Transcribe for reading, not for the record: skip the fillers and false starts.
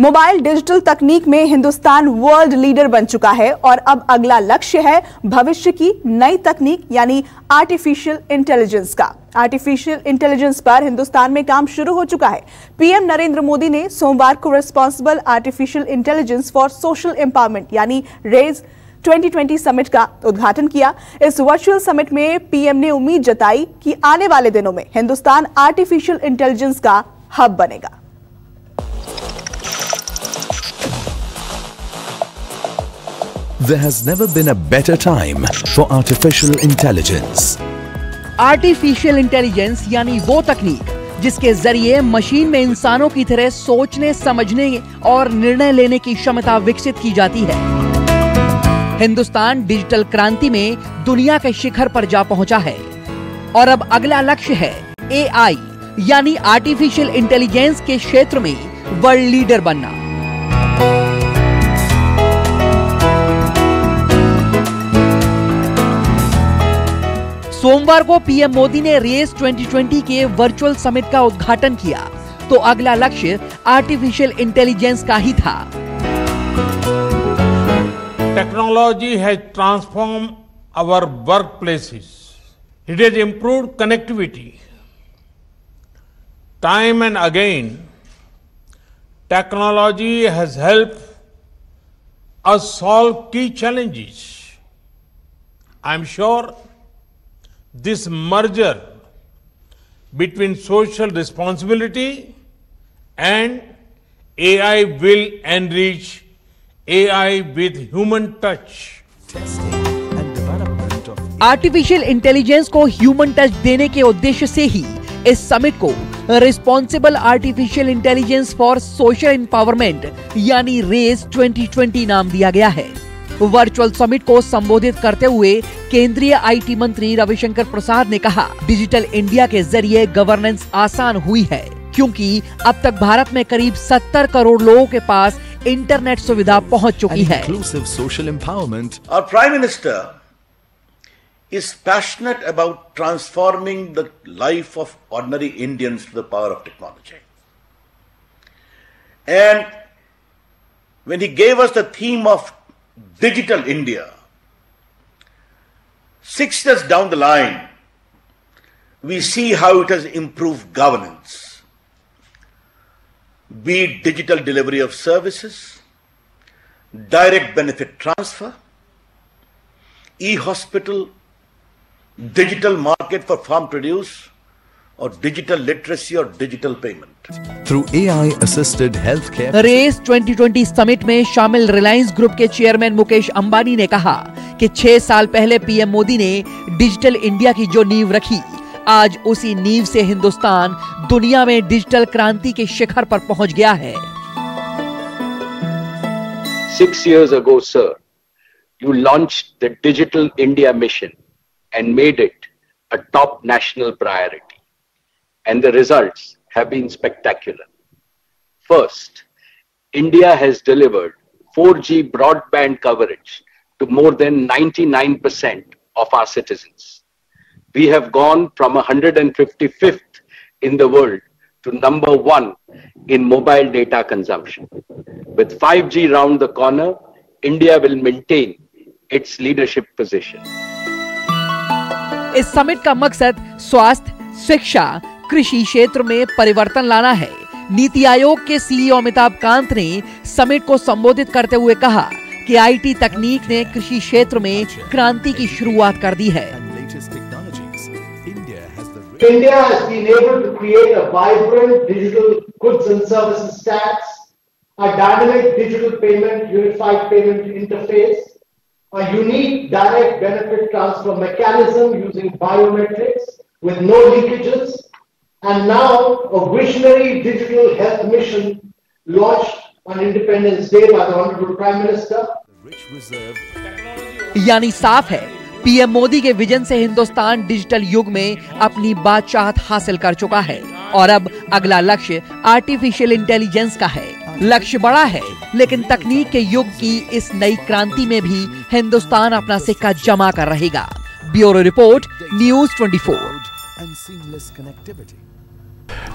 Mobile digital तकनीक में Hindustan world leader बन चुका है और अब अगला लक्ष्य है भविष्य की नई तकनीक यानी आर्टिफिशियल इंटेलिजेंस का। आर्टिफिशियल इंटेलिजेंस पर हिंदुस्तान में काम शुरू हो चुका है। पीएम नरेंद्र मोदी ने सोमवार को responsible artificial intelligence for social empowerment यानी रेज 2020 समिट का उद्घाटन किया। इस वर्चुअल समिट में पीएम ने उम्मीद जताई कि आने वाले दिनों में हिंदुस्तान आर्टिफिशियल इंटेलिजेंस का हब बनेगा। There has never been a better time for artificial intelligence. Artificial intelligence यानी वो तकनीक जिसके जरिए मशीन में इंसानों की तरह सोचने, समझने और निर्णय लेने की क्षमता विकसित की जाती है। हिंदुस्तान डिजिटल क्रांति में दुनिया के शिखर पर जा पहुंचा है और अब अगला लक्ष्य है एआई यानी आर्टिफिशियल इंटेलिजेंस के क्षेत्र में वर्ल्ड लीडर बनना। सोमवार को पीएम मोदी ने रेस 2020 के वर्चुअल समिट का उद्घाटन किया तो अगला लक्ष्य आर्टिफिशियल इंटेलिजेंस का ही था। Technology has transformed our workplaces. It has improved connectivity. Time and again, technology has helped us solve key challenges. I'm sure this merger between social responsibility and AI will enrich AI with human touch. Artificial intelligence को human touch देने के उद्देश्य से ही इस summit को responsible artificial intelligence for social empowerment यानी raise 2020 नाम दिया गया है। वर्चुअल समिट को संबोधित करते हुए केंद्रीय आईटी मंत्री रविशंकर प्रसाद ने कहा, डिजिटल इंडिया के जरिए गवर्नेंस आसान हुई है क्योंकि अब तक भारत में करीब 70 करोड़ लोगों के पास इंटरनेट सुविधा पहुंच चुकी है। Social empowerment. Our prime minister is passionate about transforming the life of ordinary Indians to the power of technology and when he gave us the theme of digital India 6 years down the line we see how it has improved governance, be it digital delivery of services, direct benefit transfer, e-hospital, digital market for farm produce, or digital literacy or digital payment. Through AI-assisted healthcare. RAISE 2020 summit में शामिल Reliance group के chairman Mukesh Ambani ने कहा कि 6 साल पहले PM Modi ने digital India की जो नींव रखी, आज उसी नींव से हिंदुस्तान दुनिया में डिजिटल क्रांति के शिखर पर पहुंच गया है। 6 years ago, sir, you launched the Digital India Mission and made it a top national priority, and the results have been spectacular. First, India has delivered 4G broadband coverage to more than 99% of our citizens. We have gone from 155th in the world to number 1 in mobile data consumption. With 5G round the corner, India will maintain its leadership position. इस summit का मकसद स्वास्थ्य, शिक्षा, कृषि क्षेत्र में परिवर्तन लाना है। नीति आयोग के सीईओ अमिताभ कांत ने समिट को संबोधित करते हुए कहा कि आईटी तकनीक ने कृषि क्षेत्र में क्रांति की शुरुआत कर दी है। India has been able to create a vibrant digital goods and services tax, a dynamic digital payment unified payment interface, a unique direct benefit transfer mechanism using biometrics with no leakages, and now a visionary digital health mission launched on Independence Day by the Honorable Prime Minister. यानी साफ है, PM Modi के vision से Hindustan digital युग में अपनी बादशाहत हासिल कर चुका है और अब अगला लक्ष्य आर्टिफिशियल इंटेलिजेंस का है। लक्ष्य बड़ा है लेकिन तकनीक के युग की इस नई क्रांति में भी हिंदुस्तान अपना सिक्का जमा कर रहेगा। Bureau report, news 24।